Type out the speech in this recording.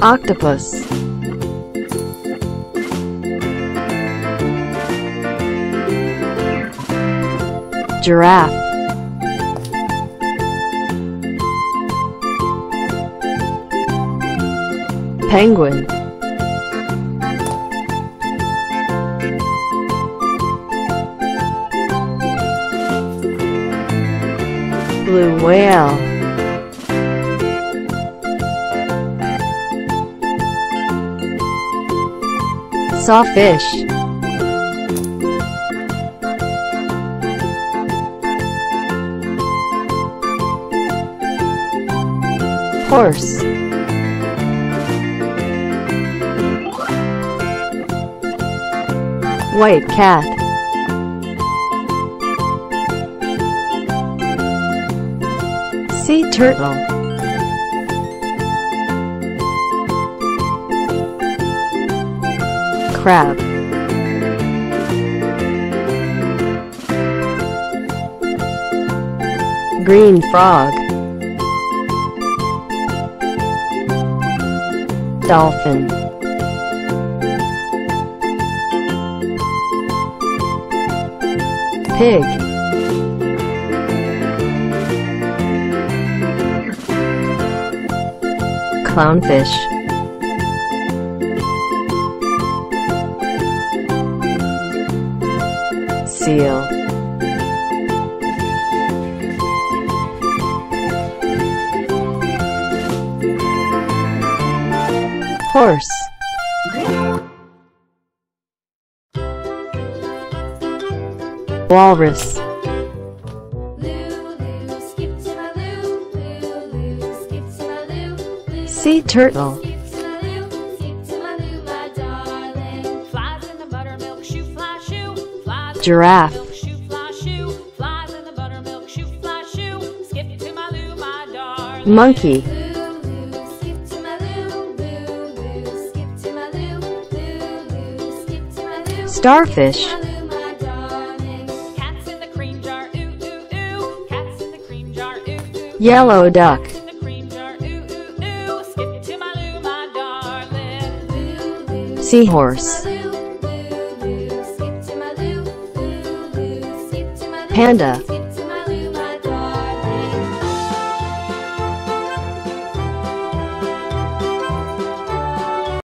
Octopus. Giraffe. Penguin. Blue whale. Sawfish. Horse. White cat. Sea turtle. Crab. Green frog. Dolphin. Pig. Clownfish. Seal. Horse. Walrus. Sea turtle. Giraffe. Monkey. Starfish. Yellow duck. Seahorse. Panda.